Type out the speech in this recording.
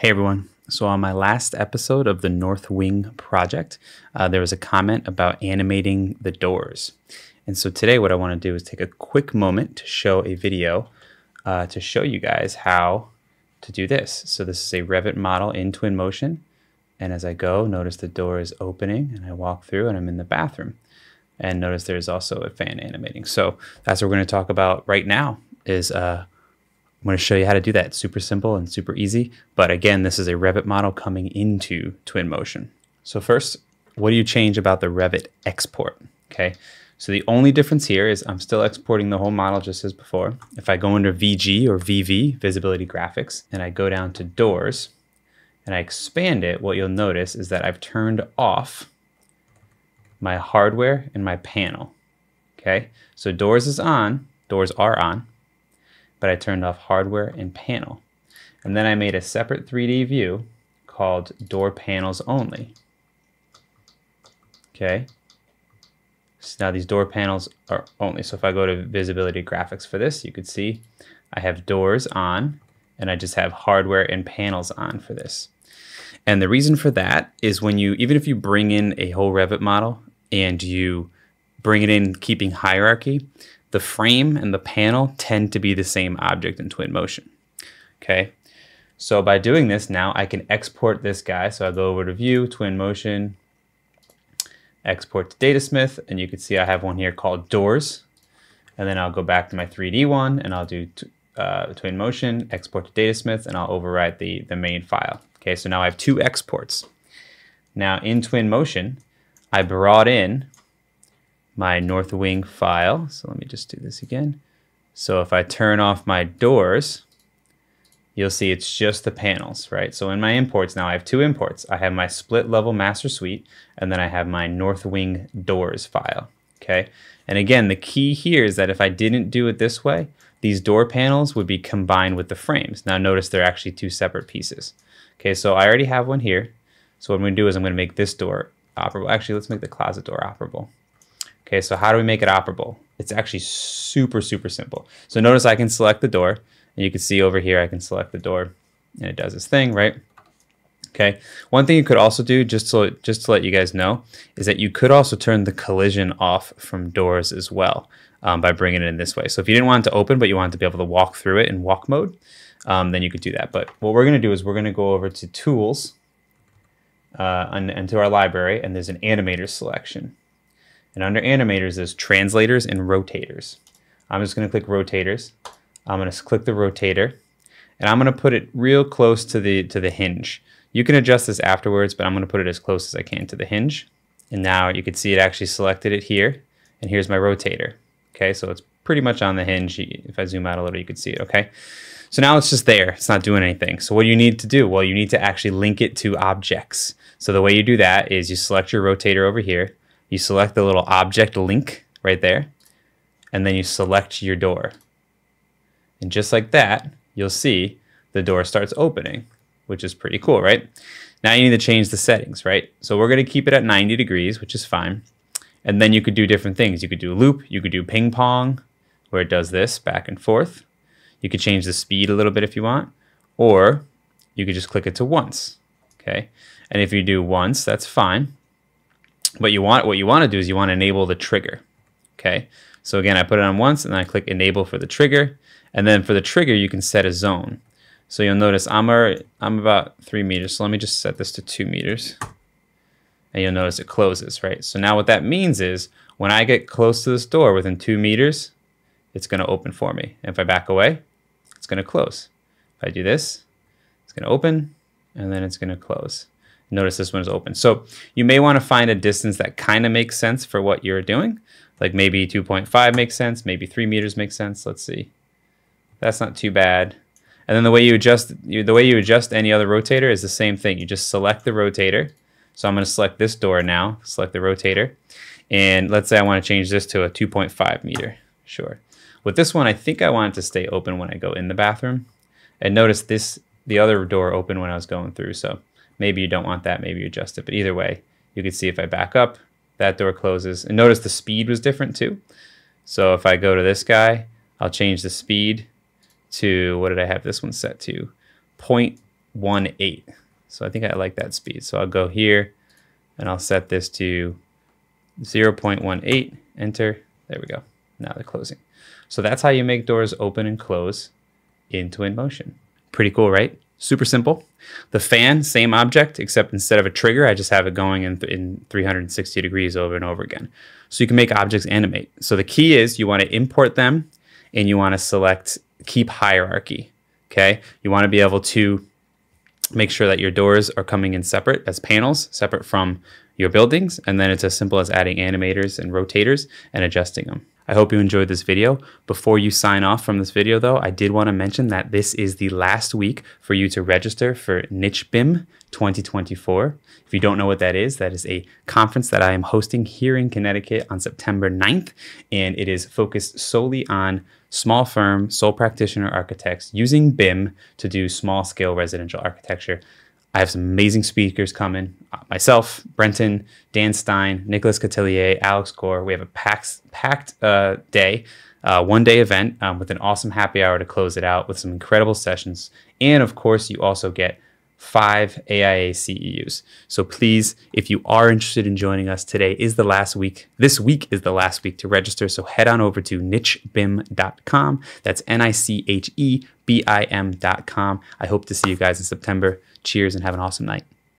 Hey everyone. So on my last episode of the North Wing project, there was a comment about animating the doors. And so today what I want to do is take a quick moment to show a video to show you guys how to do this. So this is a Revit model in Twinmotion. And as I go, notice the door is opening and I walk through and I'm in the bathroom. And notice there's also a fan animating. So that's what we're going to talk about right now is I'm going to show you how to do that. It's super simple and super easy. But again, this is a Revit model coming into Twinmotion. So first, what do you change about the Revit export? Okay. So the only difference here is I'm still exporting the whole model just as before. If I go under VG or VV, Visibility Graphics, and I go down to Doors and I expand it, what you'll notice is that I've turned off my hardware and my panel. Okay. So Doors is on, Doors are on, but I turned off hardware and panel. And then I made a separate 3D view called Door Panels Only. Okay, so now these door panels are only. So if I go to Visibility Graphics for this, you could see I have doors on and I just have hardware and panels on for this. And the reason for that is when you, even if you bring in a whole Revit model and you bring it in keeping hierarchy, the frame and the panel tend to be the same object in Twinmotion, okay? So by doing this now, I can export this guy. So I go over to View, Twinmotion, Export to Datasmith, and you can see I have one here called Doors. And then I'll go back to my 3D one and I'll do Twinmotion, Export to Datasmith, and I'll override the main file. Okay, so now I have two exports. Now in Twinmotion, I brought in my North Wing file. So let me just do this again. So if I turn off my doors, you'll see it's just the panels, right? So in my imports now, I have two imports. I have my split level master suite, and then I have my North Wing doors file, okay? And again, the key here is that if I didn't do it this way, these door panels would be combined with the frames. Now notice they're actually two separate pieces. Okay, so I already have one here. So what I'm gonna do is I'm gonna make this door operable. Actually, let's make the closet door operable. Okay, so how do we make it operable? It's actually super, super simple. So notice I can select the door, and you can see over here, I can select the door and it does its thing, right? Okay, one thing you could also do, just to let you guys know, is that you could also turn the collision off from doors as well by bringing it in this way. So if you didn't want it to open, but you wanted to be able to walk through it in walk mode, then you could do that. But what we're gonna do is we're gonna go over to Tools and to our library, and there's an animator selection. And under animators, there's translators and rotators. I'm just going to click rotators. I'm going to click the rotator and I'm going to put it real close to the hinge. You can adjust this afterwards, but I'm going to put it as close as I can to the hinge. And now you can see it actually selected it here. And here's my rotator. Okay, so it's pretty much on the hinge. If I zoom out a little, you can see it. Okay, so now it's just there. It's not doing anything. So what do you need to do? Well, you need to actually link it to objects. So the way you do that is you select your rotator over here. You select the little object link right there, and then you select your door. And just like that, you'll see the door starts opening, which is pretty cool, right? Now you need to change the settings, right? So we're gonna keep it at 90 degrees, which is fine. And then you could do different things. You could do a loop, you could do ping pong, where it does this back and forth. You could change the speed a little bit if you want, or you could just click it to once, okay? And if you do once, that's fine. But what you want to do is you want to enable the trigger, okay? So again, I put it on once and I click enable for the trigger. And then for the trigger, you can set a zone. So you'll notice I'm about 3 meters. So let me just set this to 2 meters. And you'll notice it closes, right? So now what that means is when I get close to this door within 2 meters, it's going to open for me. And if I back away, it's going to close. If I do this, it's going to open and then it's going to close. Notice this one is open. So you may want to find a distance that kind of makes sense for what you're doing. Like maybe 2.5 makes sense, maybe 3 meters makes sense. Let's see. That's not too bad. And then the way you adjust any other rotator is the same thing. You just select the rotator. So I'm going to select this door now, select the rotator. And let's say I want to change this to a 2.5 meter. Sure. With this one, I think I want it to stay open when I go in the bathroom. And notice this, the other door opened when I was going through. So maybe you don't want that, maybe you adjust it, but either way, you can see if I back up, that door closes. And notice the speed was different too. So if I go to this guy, I'll change the speed to, what did I have this one set to? 0.1 1.8. So I think I like that speed. So I'll go here and I'll set this to 0.18, enter. There we go. Now they're closing. So that's how you make doors open and close in Twinmotion. Pretty cool, right? Super simple. The fan, same object, except instead of a trigger, I just have it going in 360 degrees over and over again. So you can make objects animate. So the key is you want to import them and you want to select keep hierarchy. Okay. You want to be able to make sure that your doors are coming in separate as panels, separate from your buildings. And then it's as simple as adding animators and rotators and adjusting them. I hope you enjoyed this video. Before you sign off from this video though, I did want to mention that this is the last week for you to register for Niche BIM 2024. If you don't know what that is a conference that I am hosting here in Connecticut on September 9th. And it is focused solely on small firm, sole practitioner architects using BIM to do small scale residential architecture. I have some amazing speakers coming. Myself, Brenton, Dan Stein, Nicholas Cotillier, Alex Gore. We have a packed day, one-day event with an awesome happy hour to close it out with some incredible sessions. And of course, you also get 5 AIA CEUs. So please, if you are interested in joining us, today is the last week. This week is the last week to register. So head on over to nichebim.com. That's NICHEBIM.com. I hope to see you guys in September. Cheers and have an awesome night.